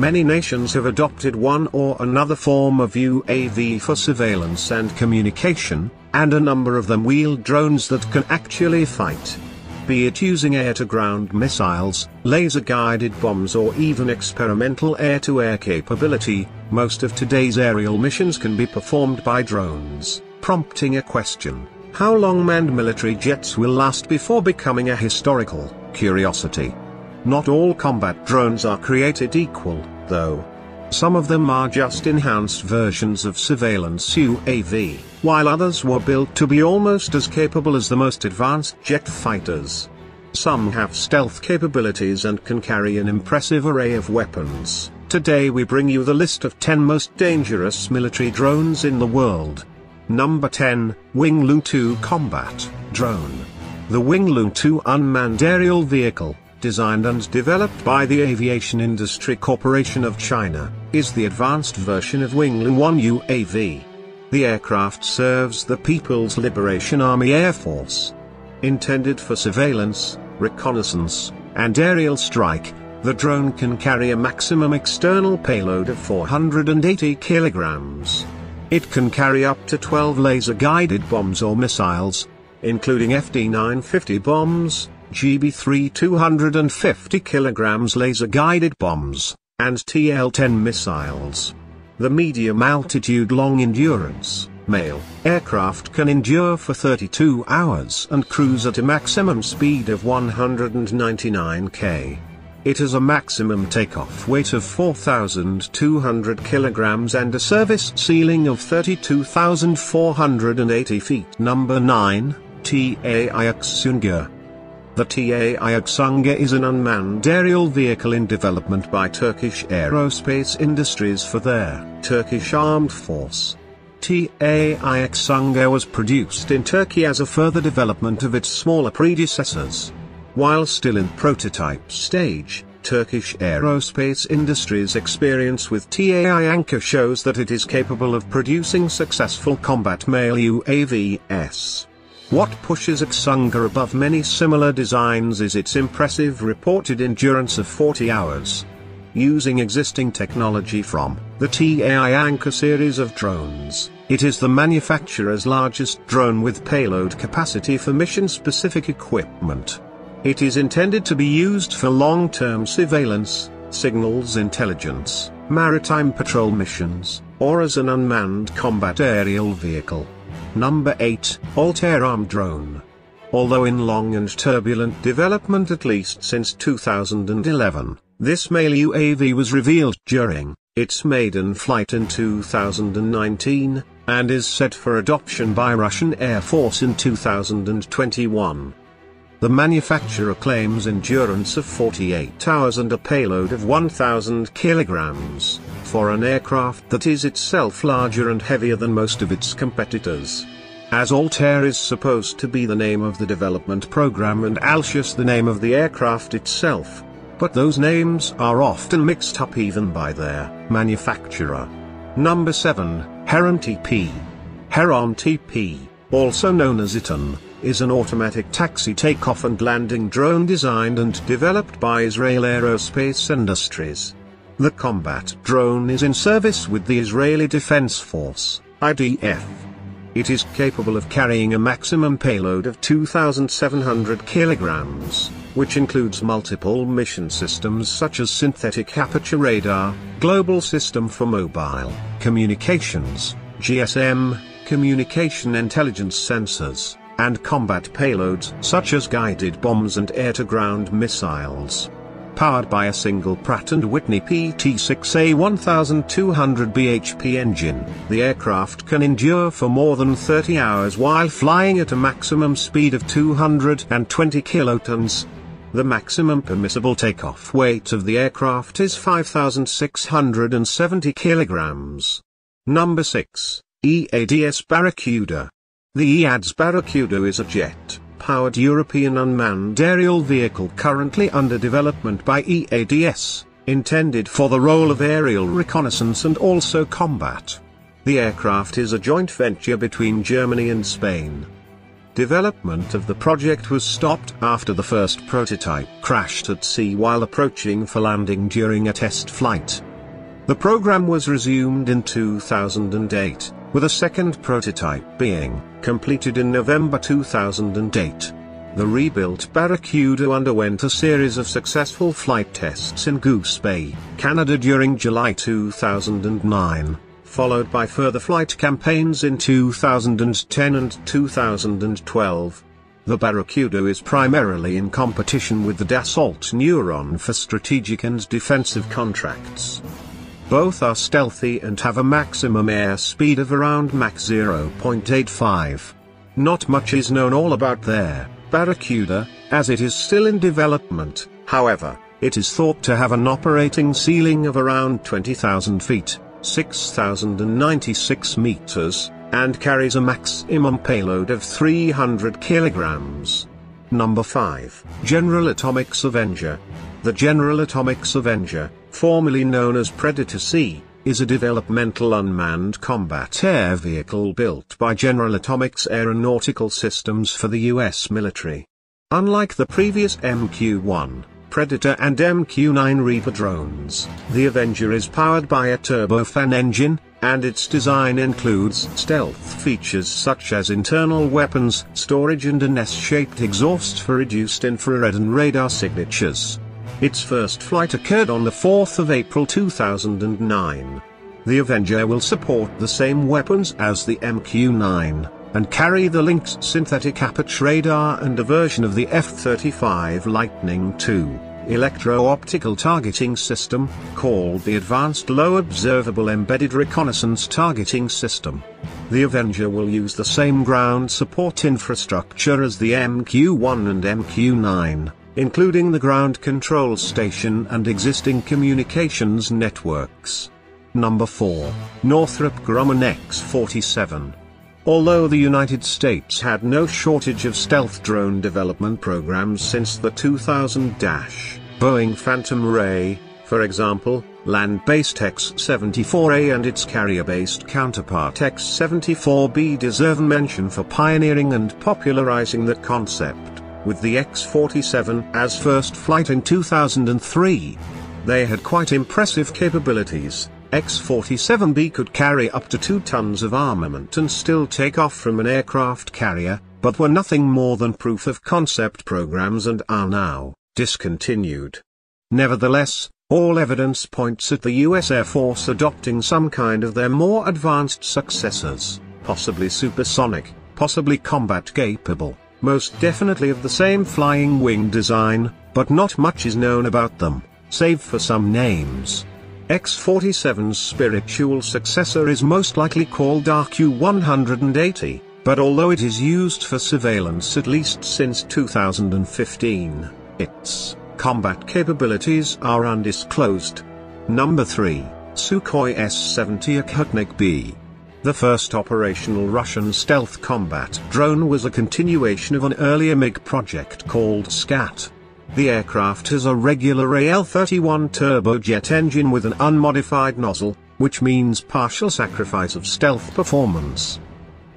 Many nations have adopted one or another form of UAV for surveillance and communication, and a number of them wield drones that can actually fight. Be it using air-to-ground missiles, laser-guided bombs or even experimental air-to-air capability, most of today's aerial missions can be performed by drones, prompting a question: how long manned military jets will last before becoming a historical curiosity? Not all combat drones are created equal, though. Some of them are just enhanced versions of surveillance UAV, while others were built to be almost as capable as the most advanced jet fighters. Some have stealth capabilities and can carry an impressive array of weapons. Today we bring you the list of 10 most dangerous military drones in the world. Number 10, Wing Loong II Combat Drone. The Wing Loong II unmanned aerial vehicle, designed and developed by the Aviation Industry Corporation of China, is the advanced version of Wing Loong One UAV. The aircraft serves the People's Liberation Army Air Force. Intended for surveillance, reconnaissance, and aerial strike, the drone can carry a maximum external payload of 480 kilograms. It can carry up to 12 laser-guided bombs or missiles, including FD950 bombs, GB-3 250 kg laser-guided bombs, and TL-10 missiles. The medium-altitude long-endurance (MALE) aircraft can endure for 32 hours and cruise at a maximum speed of 199 km/h. It has a maximum takeoff weight of 4,200 kg and a service ceiling of 32,480 feet. Number 9, TAI Aksungur. The TAI Aksungur is an unmanned aerial vehicle in development by Turkish Aerospace Industries for their Turkish Armed Force. TAI Aksungur was produced in Turkey as a further development of its smaller predecessors. While still in prototype stage, Turkish Aerospace Industries' experience with TAI Anka shows that it is capable of producing successful combat male UAVs. What pushes Aksungur above many similar designs is its impressive reported endurance of 40 hours. Using existing technology from the TAI Anka series of drones, it is the manufacturer's largest drone with payload capacity for mission-specific equipment. It is intended to be used for long-term surveillance, signals intelligence, maritime patrol missions, or as an unmanned combat aerial vehicle. Number 8, Altair Armed Drone. Although in long and turbulent development at least since 2011, this male UAV was revealed during its maiden flight in 2019, and is set for adoption by Russian Air Force in 2021. The manufacturer claims endurance of 48 hours and a payload of 1,000 kilograms, for an aircraft that is itself larger and heavier than most of its competitors. As Altair is supposed to be the name of the development program and Altius the name of the aircraft itself, but those names are often mixed up even by their manufacturer. Number 7, Heron TP. Heron TP, also known as Eitan, is an automatic taxi takeoff and landing drone designed and developed by Israel Aerospace Industries. The combat drone is in service with the Israeli Defense Force, IDF. It is capable of carrying a maximum payload of 2,700 kilograms, which includes multiple mission systems such as Synthetic Aperture Radar, Global System for Mobile Communications, GSM, Communication Intelligence Sensors, and combat payloads such as guided bombs and air-to-ground missiles. Powered by a single Pratt and Whitney PT6A 1200 bhp engine, the aircraft can endure for more than 30 hours while flying at a maximum speed of 220 kilotons. The maximum permissible takeoff weight of the aircraft is 5,670 kilograms. Number 6, EADS Barracuda. The EADS Barracuda is a jet-powered European unmanned aerial vehicle currently under development by EADS, intended for the role of aerial reconnaissance and also combat. The aircraft is a joint venture between Germany and Spain. Development of the project was stopped after the first prototype crashed at sea while approaching for landing during a test flight. The program was resumed in 2008, with a second prototype being completed in November 2008. The rebuilt Barracuda underwent a series of successful flight tests in Goose Bay, Canada during July 2009, followed by further flight campaigns in 2010 and 2012. The Barracuda is primarily in competition with the Dassault Neuron for strategic and defensive contracts. Both are stealthy and have a maximum airspeed of around Mach 0.85. Not much is known all about their Barracuda, as it is still in development. However, it is thought to have an operating ceiling of around 20,000 feet, 6,096 meters, and carries a maximum payload of 300 kilograms. Number 5. General Atomics Avenger. The General Atomics Avenger, formerly known as Predator C, is a developmental unmanned combat air vehicle built by General Atomics Aeronautical Systems for the US military. Unlike the previous MQ-1, Predator and MQ-9 Reaper drones, the Avenger is powered by a turbofan engine, and its design includes stealth features such as internal weapons storage and an S-shaped exhaust for reduced infrared and radar signatures. Its first flight occurred on the 4th of April 2009. The Avenger will support the same weapons as the MQ-9, and carry the linked Synthetic Aperture Radar and a version of the F-35 Lightning II electro-optical targeting system, called the Advanced Low Observable Embedded Reconnaissance Targeting System. The Avenger will use the same ground support infrastructure as the MQ-1 and MQ-9, including the ground control station and existing communications networks. Number 4. Northrop Grumman X-47. Although the United States had no shortage of stealth drone development programs since the 2000 Boeing Phantom Ray, for example, land-based X-74A and its carrier-based counterpart X-74B deserve mention for pioneering and popularizing that concept, with the X-47 as first flight in 2003. They had quite impressive capabilities. X-47B could carry up to 2 tons of armament and still take off from an aircraft carrier, but were nothing more than proof-of-concept programs and are now discontinued. Nevertheless, all evidence points at the US Air Force adopting some kind of their more advanced successors, possibly supersonic, possibly combat-capable, most definitely of the same flying wing design, but not much is known about them, save for some names. X-47's spiritual successor is most likely called RQ-180, but although it is used for surveillance at least since 2015, its combat capabilities are undisclosed. Number 3. Sukhoi S-70 Akhutnik-B. The first operational Russian stealth combat drone was a continuation of an earlier MiG project called SCAT. The aircraft has a regular AL-31 turbojet engine with an unmodified nozzle, which means partial sacrifice of stealth performance.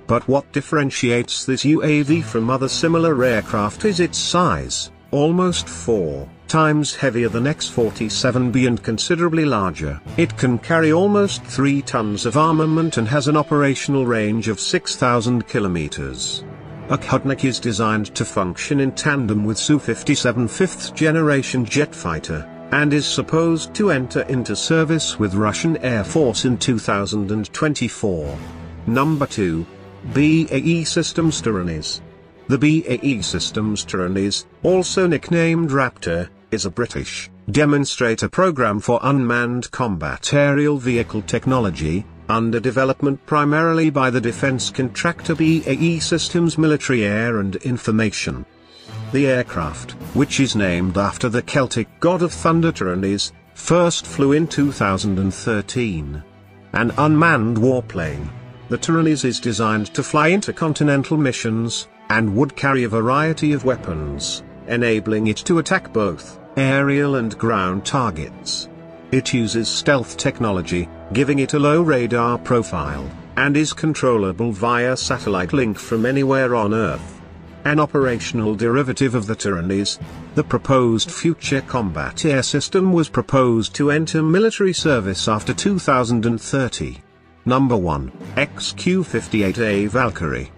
But what differentiates this UAV from other similar aircraft is its size, almost 4 times heavier than X-47B and considerably larger. It can carry almost 3 tons of armament and has an operational range of 6,000 kilometers. Akhutnik is designed to function in tandem with Su-57 5th-generation jet fighter, and is supposed to enter into service with Russian Air Force in 2024. Number 2. BAE Systems Taranis. The BAE Systems Taranis, also nicknamed Raptor, is a British demonstrator program for unmanned combat aerial vehicle technology, under development primarily by the defense contractor BAE Systems Military Air and Information. The aircraft, which is named after the Celtic god of thunder Taranis, first flew in 2013. An unmanned warplane, the Taranis is designed to fly intercontinental missions, and would carry a variety of weapons, enabling it to attack both aerial and ground targets. It uses stealth technology, giving it a low radar profile, and is controllable via satellite link from anywhere on Earth. an operational derivative of the Taranis. The proposed future combat air system was proposed to enter military service after 2030. Number 1, XQ-58A Valkyrie.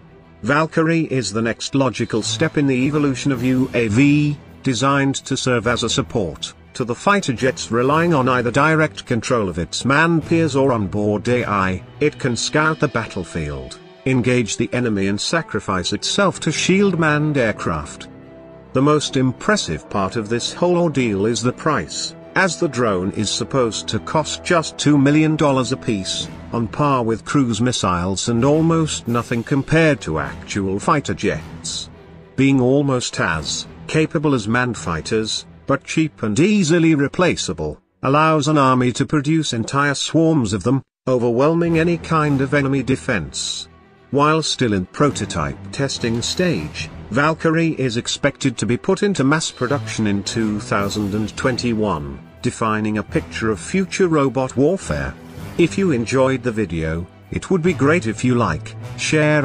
Valkyrie is the next logical step in the evolution of UAV, designed to serve as a support to the fighter jets relying on either direct control of its manned peers or onboard AI. It can scout the battlefield, engage the enemy and sacrifice itself to shield manned aircraft. The most impressive part of this whole ordeal is the price, as the drone is supposed to cost just $2 million apiece, on par with cruise missiles and almost nothing compared to actual fighter jets. Being almost as capable as manned fighters, but cheap and easily replaceable, allows an army to produce entire swarms of them, overwhelming any kind of enemy defense. While still in prototype testing stage, Valkyrie is expected to be put into mass production in 2021, defining a picture of future robot warfare. If you enjoyed the video, it would be great if you like, share